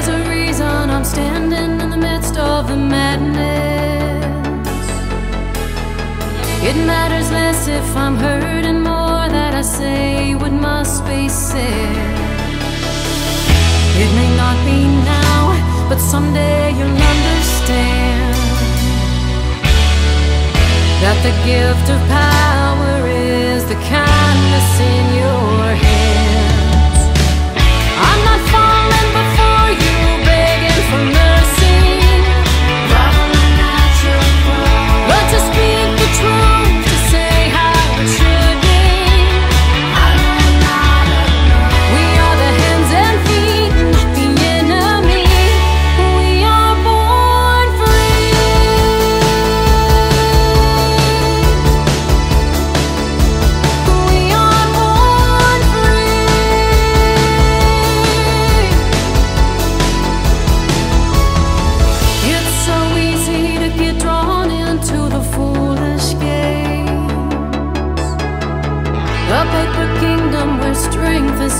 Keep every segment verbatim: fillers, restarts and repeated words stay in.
There's a reason I'm standing in the midst of the madness. It matters less if I'm heard and more that I say what must be said. It may not be now, but someday you'll understand that the gift of power is the kindness in your hand.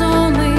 Only